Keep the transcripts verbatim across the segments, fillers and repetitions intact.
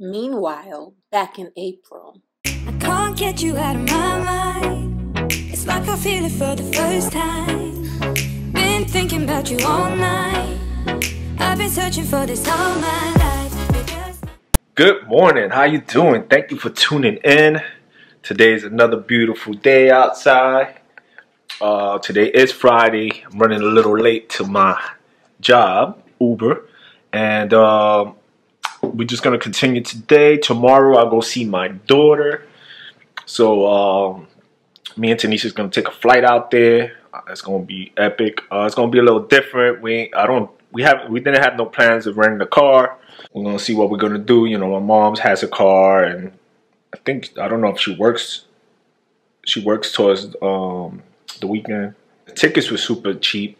Meanwhile, back in April. I can't get you out of my mind. It's like I feel it for the first time. Been thinking about you all night. I've been searching for this all my life. Good morning, how you doing? Thank you for tuning in. Today's another beautiful day outside. Uh, today is Friday. I'm running a little late to my job, Uber. And um, we're just going to continue today. Tomorrow I'll go see my daughter. So um, me and Tinesha is going to take a flight out there. Uh, it's going to be epic. Uh, it's going to be a little different. We I don't we have we didn't have no plans of renting a car. We're going to see what we're going to do. You know, my mom's has a car, and I think I don't know if she works. She works towards um, the weekend. The tickets were super cheap.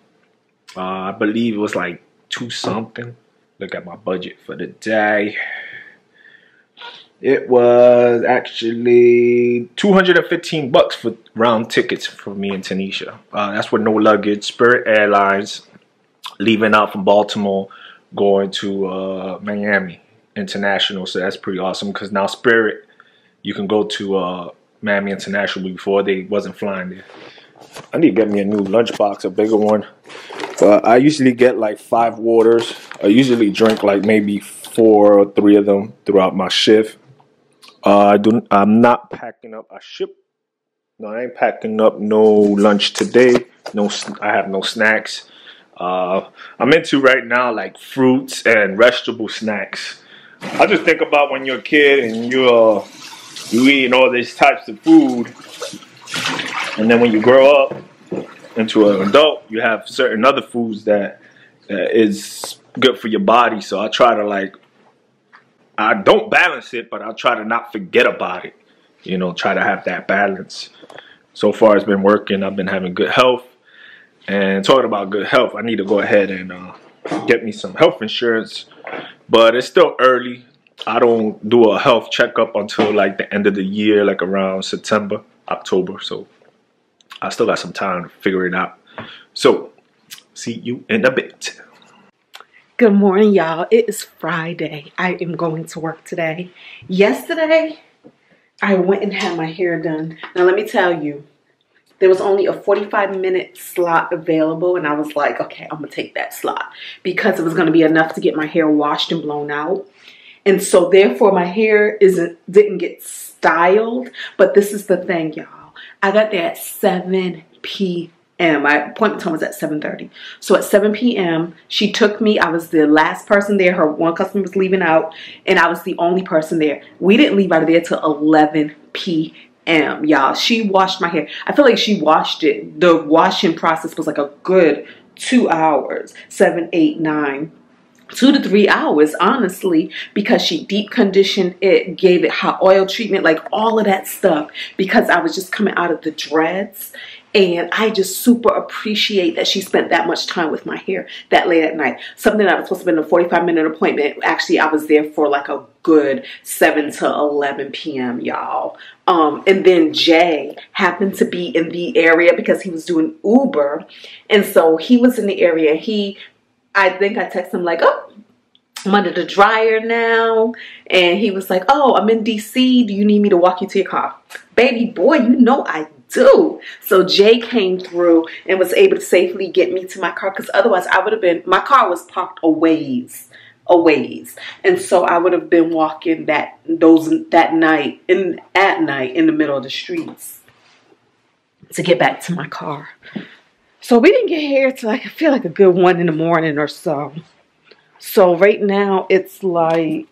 Uh, I believe it was like two something. Look at my budget for the day. It was actually two hundred fifteen bucks for round tickets for me and Tinesha. Uh, that's with no luggage. Spirit Airlines, leaving out from Baltimore, going to uh, Miami International. So that's pretty awesome because now Spirit, you can go to uh, Miami International. Before they wasn't flying there. I need to get me a new lunchbox, a bigger one. Uh, I usually get like five waters. I usually drink like maybe four or three of them throughout my shift. Uh, I do. I'm not packing up a ship. No, I ain't packing up no lunch today. No, I have no snacks. Uh, I'm into right now like fruits and vegetable snacks. I just think about when you're a kid and you're you eating all these types of food, and then when you grow up into an adult, you have certain other foods that uh, is good for your body. So I try to like, I don't balance it, but I try to not forget about it. You know, try to have that balance. So far, it's been working. I've been having good health. And talking about good health, I need to go ahead and uh, get me some health insurance. But it's still early. I don't do a health checkup until like the end of the year, like around September, October. So I still got some time to figure it out. So, see you in a bit. Good morning, y'all. It is Friday. I am going to work today. Yesterday, I went and had my hair done. Now, let me tell you, there was only a forty-five minute slot available, and I was like, okay, I'm going to take that slot because it was going to be enough to get my hair washed and blown out. And so, therefore, my hair isn't didn't get styled, but this is the thing, y'all. I got there at seven p m My appointment time was at seven thirty. So at seven p m, she took me. I was the last person there. Her one customer was leaving out, and I was the only person there. We didn't leave out of there till eleven p m, y'all. She washed my hair. I feel like she washed it. The washing process was like a good two hours, seven, eight, nine. Two to three hours, honestly, because she deep conditioned it, gave it hot oil treatment, like all of that stuff, because I was just coming out of the dreads. And I just super appreciate that she spent that much time with my hair that late at night. Something that was supposed to be a forty-five minute appointment. Actually, I was there for like a good seven to eleven p m, y'all. Um, and then Jay happened to be in the area because he was doing Uber. And so he was in the area. He... I think I texted him like, oh, I'm under the dryer now. And he was like, oh, I'm in D C. Do you need me to walk you to your car? Baby boy, you know I do. So Jay came through and was able to safely get me to my car. Because otherwise I would have been, my car was parked a ways, a ways. And so I would have been walking that, those, that night, in, at night in the middle of the streets to get back to my car. So we didn't get here till like, I feel like a good one in the morning or so. So right now it's like,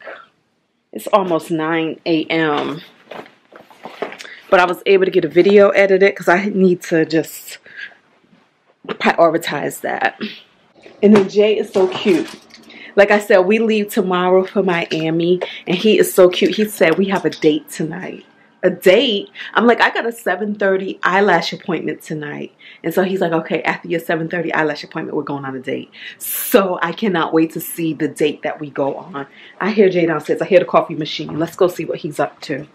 it's almost nine a m But I was able to get a video edited because I need to just prioritize that. And then Jay is so cute. Like I said, we leave tomorrow for Miami and he is so cute. He said we have a date tonight. A date. I'm like, I got a seven thirty eyelash appointment tonight. And so he's like, okay, after your seven thirty eyelash appointment, we're going on a date. So I cannot wait to see the date that we go on. I hear Jay downstairs. I hear the coffee machine. Let's go see what he's up to.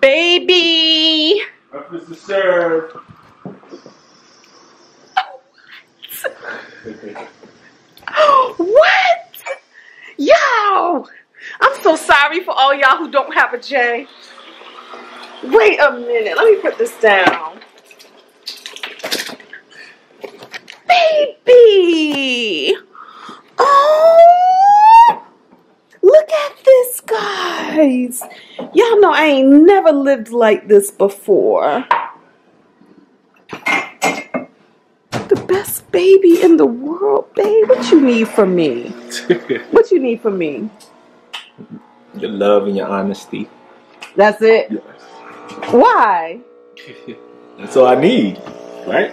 Baby! Breakfast is served. What? What? Yo! I'm so sorry for all y'all who don't have a J. Wait a minute. Let me put this down. Baby. Oh. Look at this, guys. Y'all know I ain't never lived like this before. The best baby in the world, babe. What you need from me? What you need from me? Your love and your honesty. That's it? Yes. Why? That's all I need, right?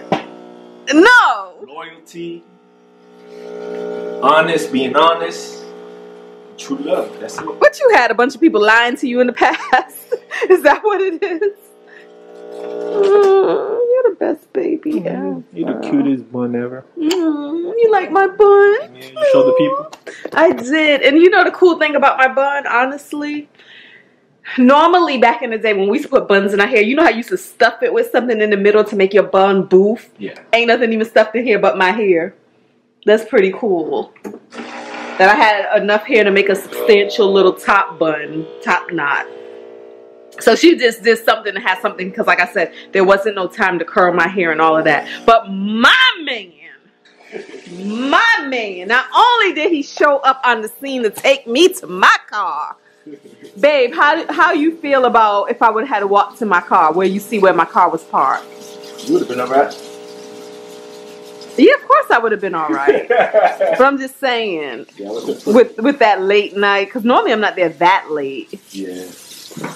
No. Loyalty. Honest, being honest. True love. That's it. But you had a bunch of people lying to you in the past. Is that what it is? Mm, you're the best baby mm, ever. You're the cutest bun ever. Mm, you like my bun? Yeah, you showed the people. I did. And you know the cool thing about my bun, honestly? Normally, back in the day when we used to put buns in our hair, you know how you used to stuff it with something in the middle to make your bun boof? Yeah. Ain't nothing even stuffed in here but my hair. That's pretty cool. That I had enough hair to make a substantial little top bun, top knot. So she just did something that had something, because like I said, there wasn't no time to curl my hair and all of that. But my man, my man, not only did he show up on the scene to take me to my car. Babe, how how you feel about if I would have had to walk to my car, where you see where my car was parked? You would have been all right. Yeah, of course I would have been all right. But I'm just saying, yeah, with, with that late night, because normally I'm not there that late. Yeah.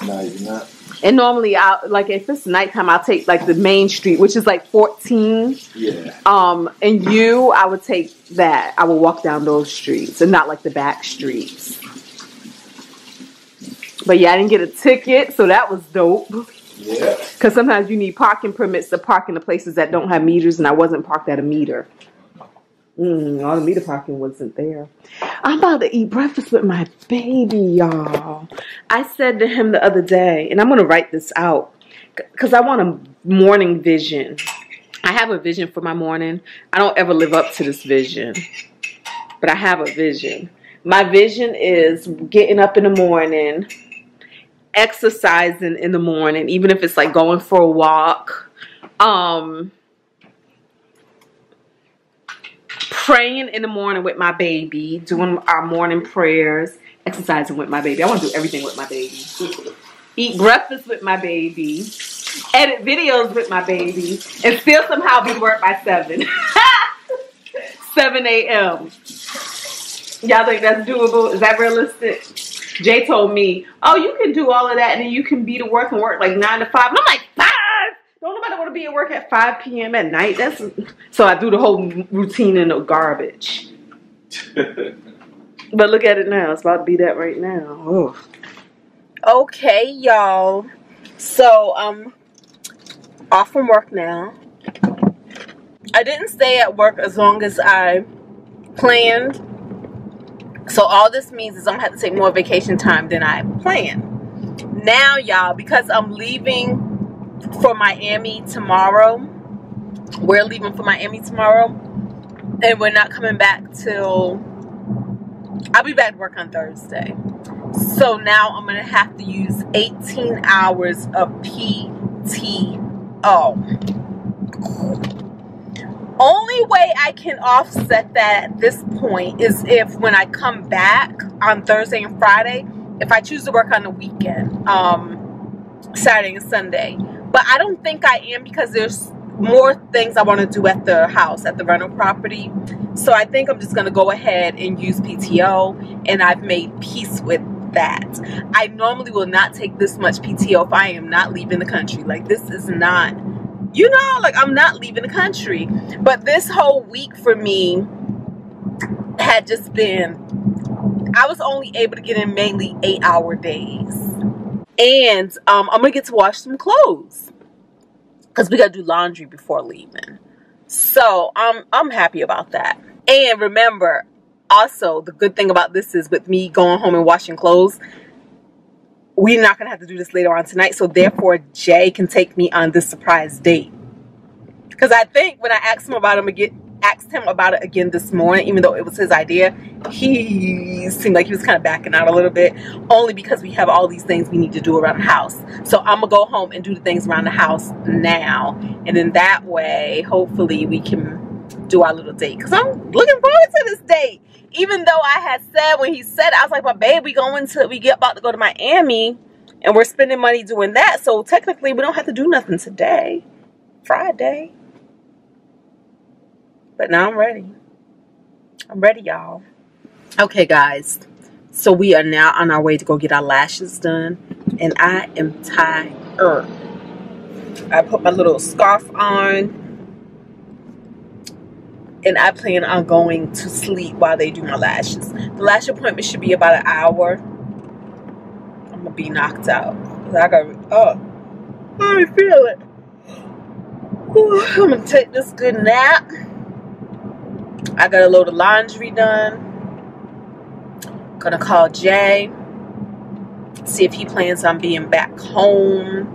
No, you're not. And normally, I like if it's nighttime, I'll take like the main street, which is like fourteen. Yeah. Um, and you, I would take that. I would walk down those streets and not like the back streets. But yeah, I didn't get a ticket, so that was dope. Yeah. Because sometimes you need parking permits to park in the places that don't have meters, and I wasn't parked at a meter. Mm, all the meter parking wasn't there. I'm about to eat breakfast with my baby, y'all. I said to him the other day, and I'm going to write this out because I want a morning vision. I have a vision for my morning. I don't ever live up to this vision, but I have a vision. My vision is getting up in the morning, exercising in the morning, even if it's like going for a walk, um... praying in the morning with my baby, doing our morning prayers, exercising with my baby. I want to do everything with my baby. Eat breakfast with my baby, edit videos with my baby, and still somehow be work by seven. seven A M Y'all think that's doable? Is that realistic? Jay told me, oh, you can do all of that and then you can be to work and work like nine to five. And I'm like, five? Don't nobody want to be at work at five P M at night. That's so I do the whole routine in the garbage. But look at it now. It's about to be that right now. Oh. Okay, y'all. So, um, off from work now. I didn't stay at work as long as I planned. So all this means is I'm going to have to take more vacation time than I planned. Now, y'all, because I'm leaving for Miami tomorrow. We're leaving for Miami tomorrow. And we're not coming back till... I'll be back to work on Thursday. So now I'm going to have to use eighteen hours of P T O. Only way I can offset that at this point is if when I come back on Thursday and Friday, if I choose to work on the weekend, um, Saturday and Sunday. But I don't think I am because there's more things I want to do at the house, at the rental property. So I think I'm just going to go ahead and use P T O, and I've made peace with that. I normally will not take this much P T O if I am not leaving the country. Like, this is not, you know, like I'm not leaving the country. But this whole week for me had just been, I was only able to get in mainly eight-hour days. And um, I'm going to get to wash some clothes because we got to do laundry before leaving. So um, I'm happy about that. And remember, also, the good thing about this is with me going home and washing clothes, we're not going to have to do this later on tonight. So therefore, Jay can take me on this surprise date. Because I think when I asked him about it, I'm going to get asked him about it again this morning, even though it was his idea. He seemed like he was kind of backing out a little bit, only because we have all these things we need to do around the house. So I'm gonna go home and do the things around the house now, and then that way hopefully we can do our little date, because I'm looking forward to this date. Even though I had said, when he said it, I was like, but babe, we going to we get about to go to Miami and we're spending money doing that, so technically we don't have to do nothing today, Friday. But now I'm ready. I'm ready, y'all. Okay, guys. So we are now on our way to go get our lashes done. And I am tired. I put my little scarf on. And I plan on going to sleep while they do my lashes. The lash appointment should be about an hour. I'm going to be knocked out. I got, oh, I feel it. Ooh, I'm going to take this good nap. I got a load of laundry done. Gonna call Jay, see if he plans on being back home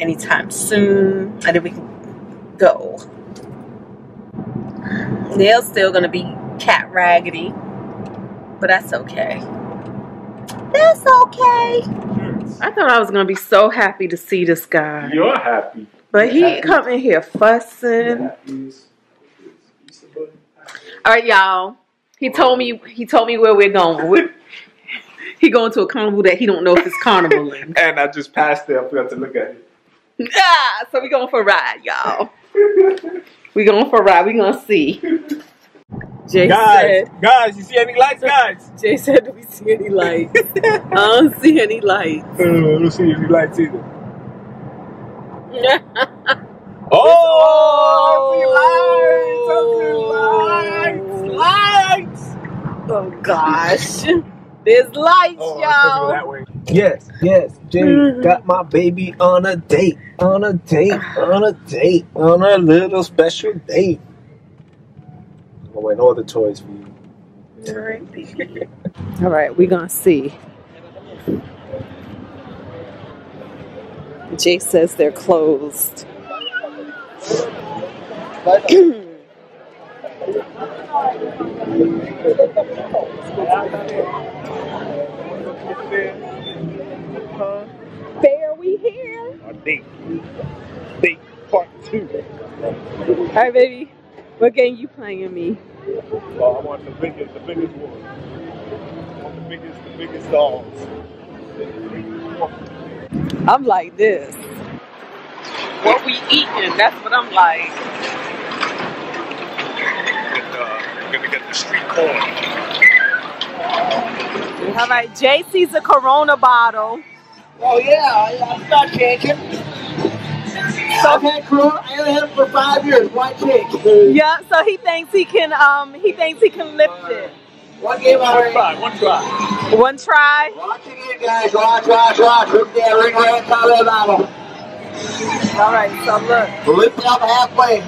anytime soon, and then we can go. Nails still gonna be cat raggedy, but that's okay. That's okay. Yes. I thought I was gonna be so happy to see this guy. You're happy, but You're he happy. Come in here fussing. All right, y'all. He told me. He told me where we're going. We're, he going to a carnival that he don't know if it's carnival. In. And I just passed there. I forgot to look at it. Yeah, so we going for a ride, y'all. We going for a ride. We gonna see. Jay guys, said, guys, you see any lights, guys? Jay said, do we see any lights? I don't see any lights. I don't see any lights either. Oh, oh, lights, lights, lights. Oh gosh, there's lights, oh, y'all. Yes, yes, Jay mm-hmm. got my baby on a date, on a date, on a date, on a little special date. I'm gonna win all the toys for you. All right, all right, we're gonna see. Jay says they're closed. Fair, we here. Our date, date part two. All right, baby. What game you playing me? Oh, I want the biggest, the biggest one. I want the biggest, the biggest dogs. I'm like this. What we eating? That's what I'm like. Gonna get the street corn. All right, Jay sees a Corona bottle. Oh yeah, I stopped drinking. So I've had Corona. I only had it for five years. Why drink? Yeah, so he thinks he can. Um, he thinks he can lift uh, it. One game, one try. One try. One try. Watch it in, guys. Watch, watch, watch. Look there, ring around the bottle. All right, so look. Lift it up halfway.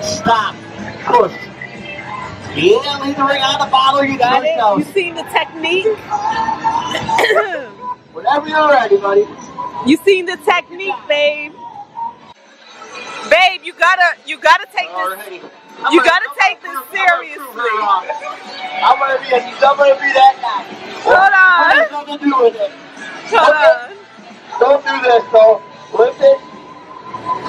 Stop. Push. Yeah, leave the ring out of the bottle, you got it. Know. You seen the technique? Whatever you're ready, buddy. You seen the technique, babe. Babe, you gotta you gotta take all this. Right. You gonna, gotta I'm take gonna, this I'm seriously. I'm gonna be a, I'm gonna be that guy. Hold on. What are you gonna do with it? Hold okay. on. Don't do this though. Lift it.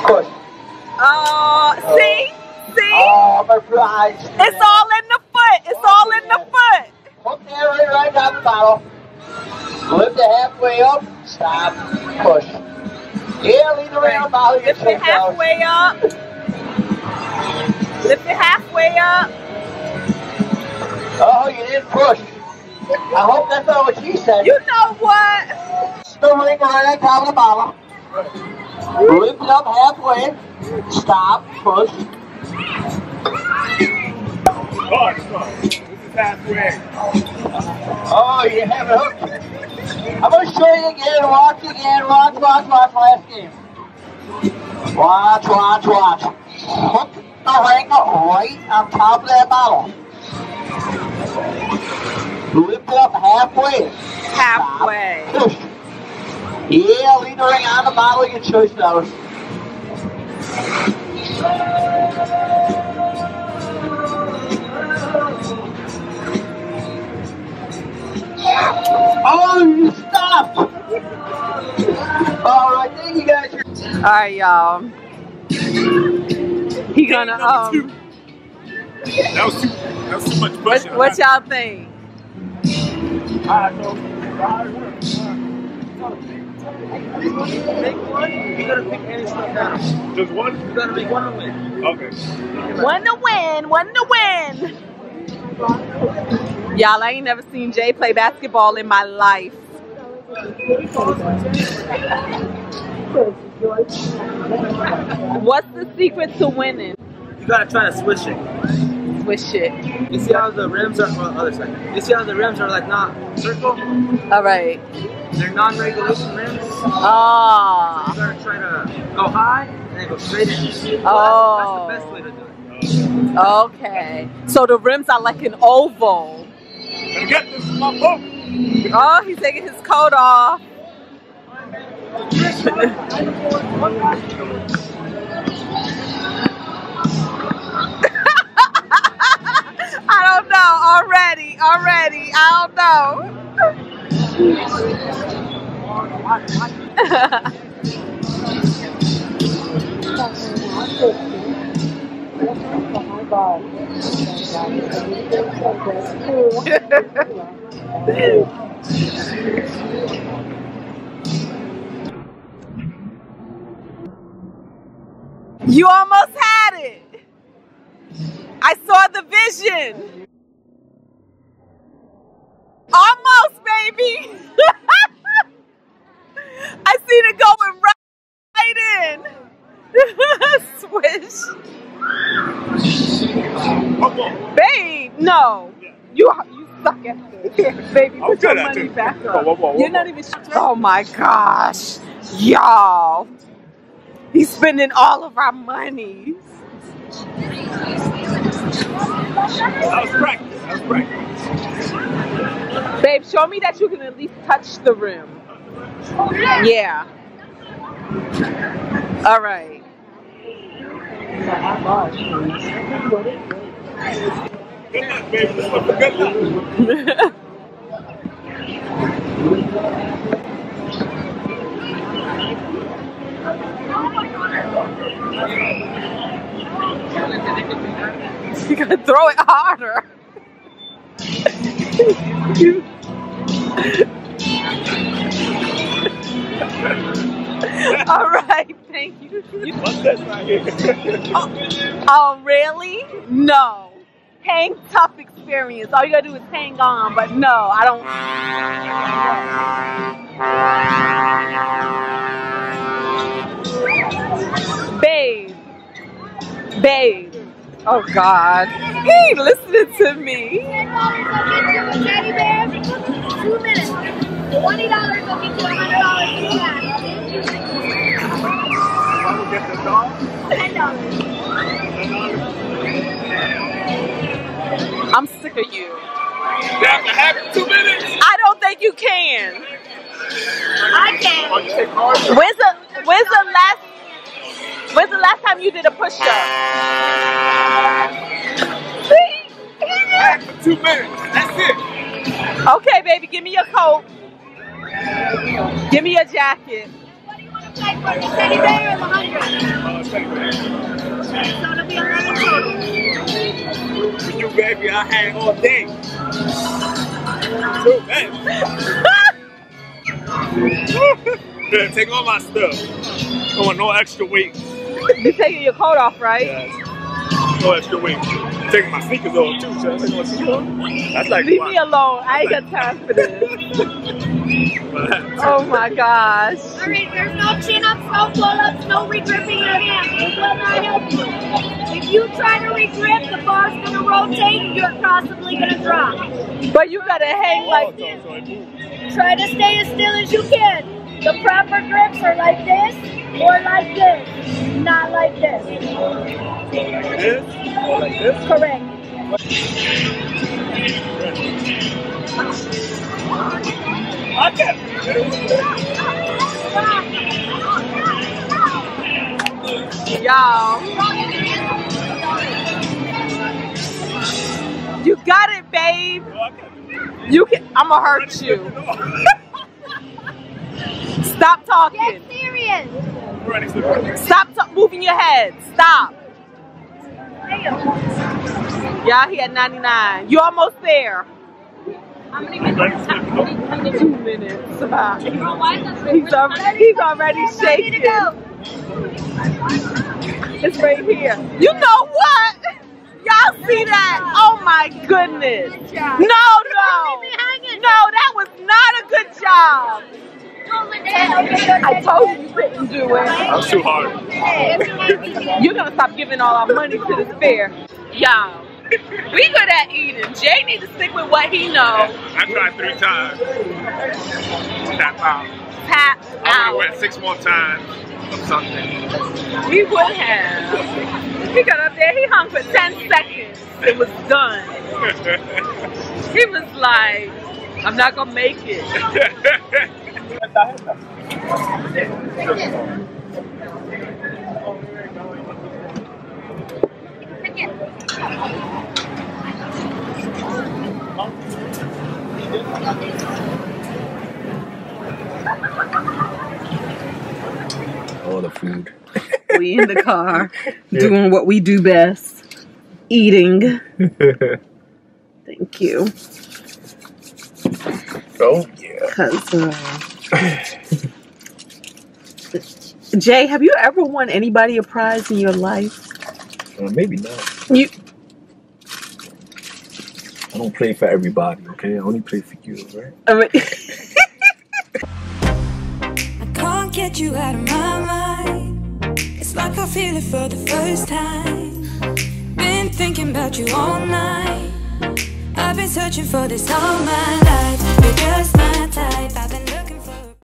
Push. Uh, uh see? See? Oh, my pride. It's all in the foot. It's oh, all in yeah. the foot. Hook the air right, right down the bottle. Lift it halfway up. Stop. Push. Yeah, leave the ring on the bottle. Lift it halfway out. up. Lift it halfway up. Oh, you didn't push. I hope that's not what she said. You know what? Still ring right down to the bottle. Lift it up halfway. Stop. Push. Hard, hard. This is halfway. Oh, you have it hooked. I'm going to show you again. Watch again. Watch, watch, watch. Last game. Watch, watch, watch. Hook the ring right on top of that bottle. Lift it up halfway. Halfway. Stop. Push. Yeah, leave the ring on the bottle. You choice those. Oh, you stop! All right, thank you guys. All right, y'all. He gonna um. That was too. That was too much pressure. What y'all think? I know. Make one, you gotta pick any stuff down. Just one? You gotta make one to win. Okay. One to win, one to win. Y'all, I ain't never seen Jay play basketball in my life. What's the secret to winning? You gotta try to switch it. Switch it. You see how the rims are on the other side. You see how the rims are like not circle? Alright. They're non-regulation rims. Oh. You gotta try to go high and then go straight in. Oh. That's, that's the best way to do it. Okay. So the rims are like an oval. And get this from my book. Oh, he's taking his coat off. I don't know. Already, already. I don't know. You almost had it. I saw the vision. Almost, baby. I seen it going right in. Swish. Okay. Babe, no. Yeah. You you suck at this. Baby, put your money it. back up. Whoa, whoa, whoa, You're not even sure. Oh my gosh. Y'all. He's spending all of our money. That was practice. That was practice. Babe, show me that you can at least touch the rim. Yeah. All right. Good luck, baby. Good luck. You gotta throw it harder. All right, thank you. What's this right here? Oh, oh, really? No. Hang tough experience. All you gotta do is hang on, but no, I don't. Babe. Babe. Oh, God. Hey, listen to me. two minutes. Twenty dollars will get you a hundred dollars in cash. Ten dollars. I'm sick of you. That happened two minutes. I don't think you can. I can. When's the when's the last when's the last time you did a push up? See? Two minutes. That's it. Okay, baby, give me your coat. Give me a jacket. What do you want to play for? The teddy bear or the hundred? So it'll be a hundred. For you, baby, I hang all day. Too bad. Yeah, take all my stuff. I want no extra weight. You're taking your coat off, right? Yeah. No extra weight. I'm taking my sneakers off too. So that's like leave me alone. I ain't got time for this. Oh my gosh. Alright, there's no chin ups, no pull ups, no regripping your hands. It will not help you. If you try to regrip, the bar's going to rotate and you're possibly going to drop. But you got to hang like this. Try to stay as still as you can. The proper grips are like this or like this. Not like this. Like this? Or like this? Correct. I can't. Y'all. You got it, babe. You can. I'm gonna hurt you. Stop talking. Get serious. Stop moving your head. Stop. Y'all here at ninety-nine. You almost there. I'm gonna get I'm gonna two minutes. About. He's already, he's already shaking. It's right here. You know what? Y'all see that? Oh my goodness. No, no. No, that was not a good job. I told you you couldn't do it. That was too hard. You're going to stop giving all our money to this fair. Y'all, we good at eating. Jay needs to stick with what he knows. I tried three times. Tap out. Tap out. I went six more times of something. He would have. He got up there, he hung for ten seconds. It was done. He was like, I'm not gonna make it. All the food. We in the car, yeah. Doing what we do best, eating. Thank you. Oh yeah. Cause, uh, Jay, have you ever won anybody a prize in your life? Uh, maybe not. You. I don't play for everybody, okay? I only play for you, right? I, mean I can't get you out of my mind. It's like I feel it for the first time. Been thinking about you all night. I've been searching for this all my life. You're just my type.